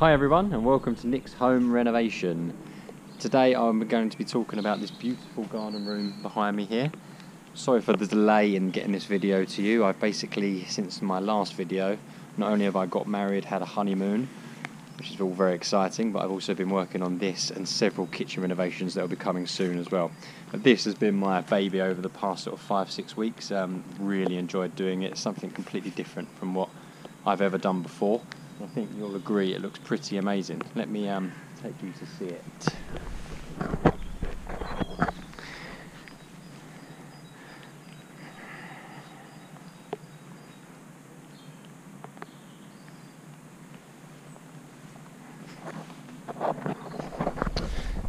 Hi everyone and welcome to Nick's Home Renovation. Today I'm going to be talking about this beautiful garden room behind me here. Sorry for the delay in getting this video to you. I've basically, since my last video, not only have I got married, had a honeymoon, which is all very exciting, but I've also been working on this and several kitchen renovations that will be coming soon as well. But this has been my baby over the past sort of 5-6 weeks. Really enjoyed doing it. It's something completely different from what I've ever done before. I think you'll agree it looks pretty amazing. Let me take you to see it.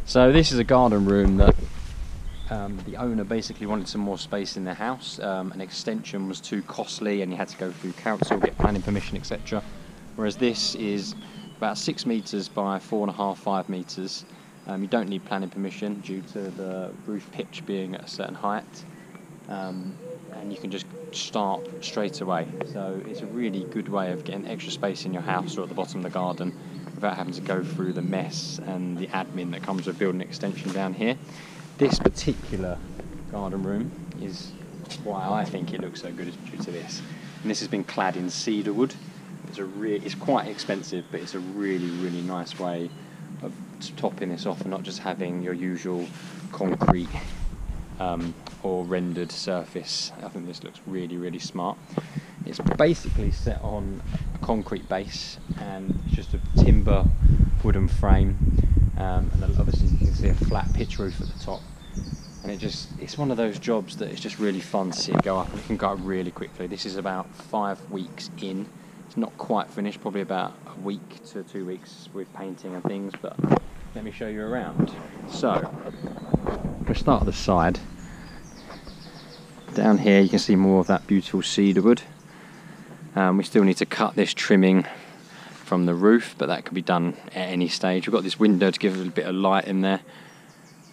So this is a garden room that the owner basically wanted some more space in the house. An extension was too costly and you had to go through council, get planning permission, etc. Whereas this is about 6 meters by 4.5, 5 meters. You don't need planning permission due to the roof pitch being at a certain height, and you can just start straight away. So it's a really good way of getting extra space in your house or at the bottom of the garden without having to go through the mess and the admin that comes with building an extension down here. This particular garden room is why I think it looks so good, is due to this. And this has been clad in cedar wood. It's quite expensive, but it's a really nice way of topping this off and not just having your usual concrete or rendered surface. I think this looks really smart. It's basically set on a concrete base and just a timber wooden frame, and obviously you can see a flat pitch roof at the top. And it's one of those jobs that it's just really fun to see it go up. It can go up really quickly. This is about 5 weeks in. It's not quite finished, probably about a week to 2 weeks with painting and things, but let me show you around. So, we'll start at the side. Down here you can see more of that beautiful cedar wood. We still need to cut this trimming from the roof, but that can be done at any stage. We've got this window to give a little bit of light in there,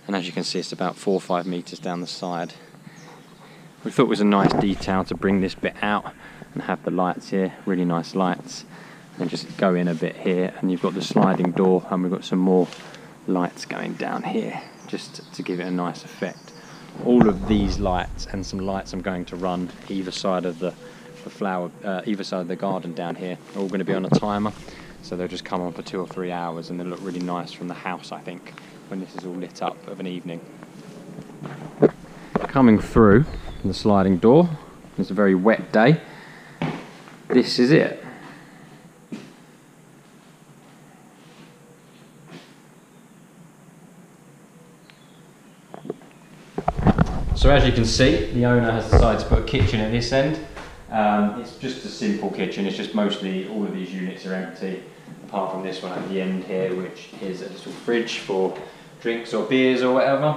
and as you can see it's about 4 or 5 meters down the side. We thought it was a nice detail to bring this bit out and have the lights here, really nice lights, and just go in a bit here, and you've got the sliding door, and we've got some more lights going down here just to give it a nice effect. All of these lights and some lights I'm going to run either side of the flower, either side of the garden down here, are all going to be on a timer, so they'll just come on for 2 or 3 hours, and they'll look really nice from the house, I think, when this is all lit up of an evening. Coming through the sliding door, it's a very wet day. This is it. So as you can see, the owner has decided to put a kitchen at this end. It's just a simple kitchen. It's just mostly all of these units are empty, apart from this one at the end here, which is a little fridge for drinks or beers or whatever.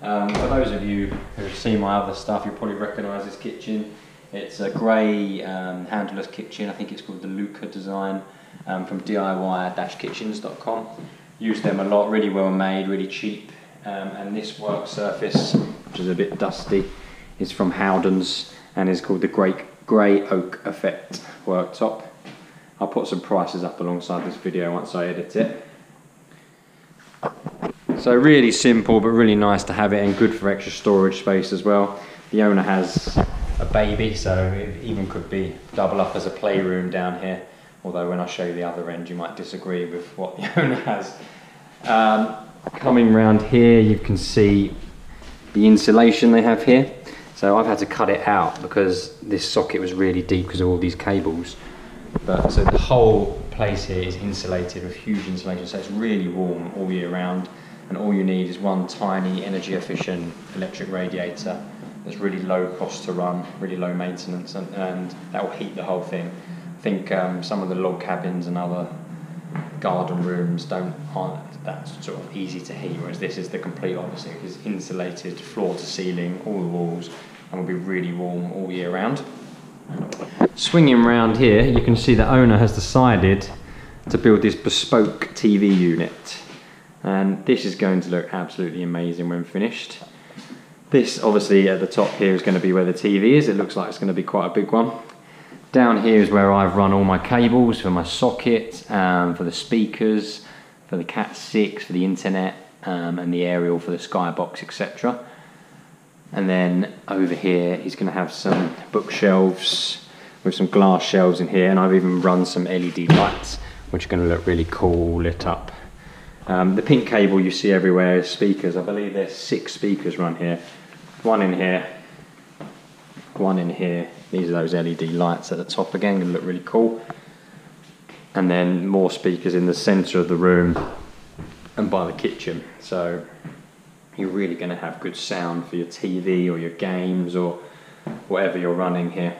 For those of you who've seen my other stuff, you'll probably recognise this kitchen. It's a grey handleless kitchen. I think it's called the Luca design, from DIY-kitchens.com. Use them a lot, really well made, really cheap. And this work surface, which is a bit dusty, is from Howden's and is called the Grey Oak Effect Worktop. I'll put some prices up alongside this video once I edit it. So really simple, but really nice to have it, and good for extra storage space as well. The owner has a baby, so it even could be double up as a playroom down here, although when I show you the other end you might disagree with what the owner has. Coming round here you can see the insulation they have here. So I've had to cut it out because this socket was really deep because of all these cables, so the whole place here is insulated with huge insulation, so it's really warm all year round, and all you need is one tiny energy efficient electric radiator. It's really low cost to run, really low maintenance, and that will heat the whole thing. I think some of the log cabins and other garden rooms aren't that sort of easy to heat, whereas this is the complete opposite. It's insulated floor to ceiling, all the walls, and will be really warm all year round. Swinging round here, you can see the owner has decided to build this bespoke TV unit, and this is going to look absolutely amazing when finished. This obviously at the top here is going to be where the TV is. It looks like it's going to be quite a big one. Down here is where I've run all my cables for my socket, for the speakers, for the Cat 6, for the internet, and the aerial for the Skybox, etc. And then over here he's going to have some bookshelves with some glass shelves in here, and I've even run some LED lights which are going to look really cool lit up. The pink cable you see everywhere is speakers. I believe there's 6 speakers run here. One in here, one in here. These are those LED lights at the top again, gonna look really cool. And then more speakers in the center of the room and by the kitchen. So you're really gonna have good sound for your TV or your games or whatever you're running here.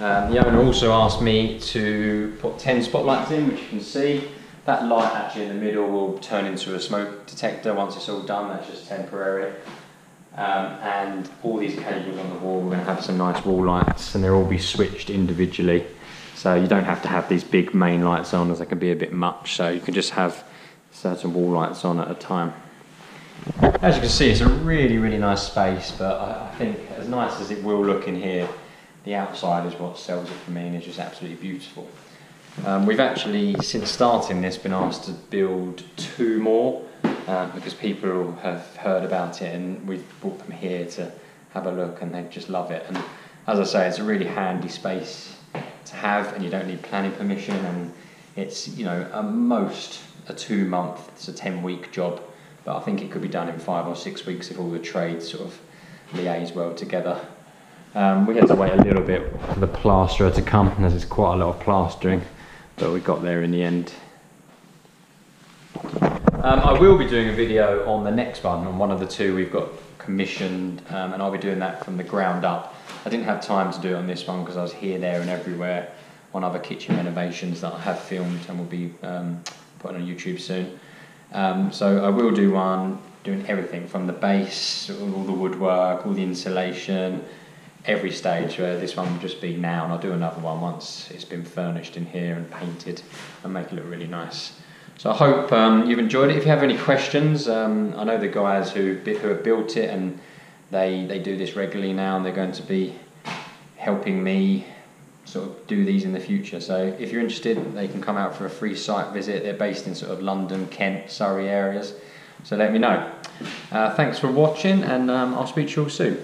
The owner also asked me to put 10 spotlights in, which you can see. That light actually in the middle will turn into a smoke detector once it's all done. That's just temporary. And all these cables on the wall, we're going to have some nice wall lights, and they'll all be switched individually, so you don't have to have these big main lights on, as they can be a bit much, so you can just have certain wall lights on at a time. As you can see, it's a really, really nice space, but I think as nice as it will look in here, the outside is what sells it for me, and it's just absolutely beautiful. We've actually, since starting this, been asked to build 2 more. Because people have heard about it, and we've brought them here to have a look, and they just love it. And as I say, it's a really handy space to have, and you don't need planning permission, and it's, you know, at most a 2-month to 10-week job, but I think it could be done in 5 or 6 weeks if all the trades sort of liaise well together. We had to wait a little bit for the plasterer to come, and there's quite a lot of plastering, but we got there in the end. I will be doing a video on the next one, on one of the 2 we've got commissioned, and I'll be doing that from the ground up. I didn't have time to do it on this one because I was here, there and everywhere on other kitchen renovations that I have filmed and will be putting on YouTube soon. So I will do one doing everything from the base, all the woodwork, all the insulation, every stage, where this one will just be now, and I'll do another one once it's been furnished in here and painted and make it look really nice. So I hope you've enjoyed it. If you have any questions, I know the guys who have built it, and they do this regularly now, and they're going to be helping me sort of do these in the future. So if you're interested, they can come out for a free site visit. They're based in sort of London, Kent, Surrey areas. So let me know. Thanks for watching, and I'll speak to you all soon.